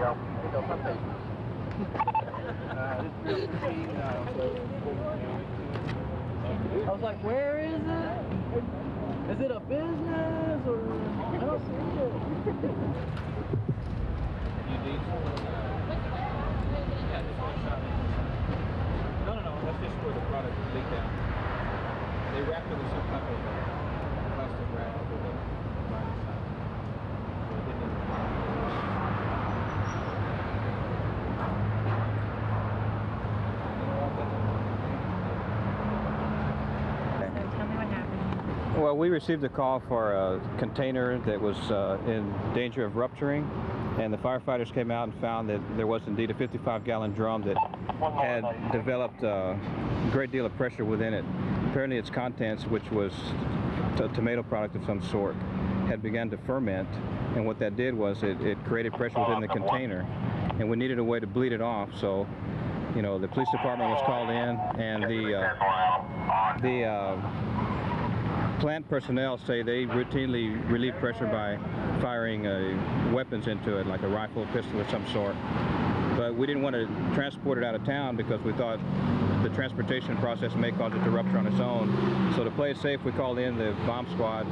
go. There you go, front page. This is being, I was like, where is it? Is it a business or? I don't see it. No, that's just where the product is laid down. They wrap it with some type of plastic wrap over the body side. So it didn't even pop. Well, we received a call for a container that was in danger of rupturing, and the firefighters came out and found that there was indeed a 55-gallon drum that had developed a great deal of pressure within it. Apparently its contents, which was a tomato product of some sort, had begun to ferment, and what that did was it created pressure within the container, and we needed a way to bleed it off. So, you know, the police department was called in, and the plant personnel say they routinely relieve pressure by firing weapons into it, like a rifle, pistol, or some sort. But we didn't want to transport it out of town because we thought the transportation process may cause it to rupture on its own. So to play it safe, we called in the bomb squad,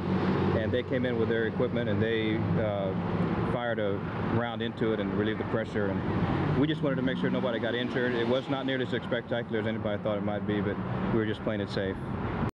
and they came in with their equipment, and they fired a round into it and relieved the pressure. And we just wanted to make sure nobody got injured. It was not nearly as spectacular as anybody thought it might be, but we were just playing it safe.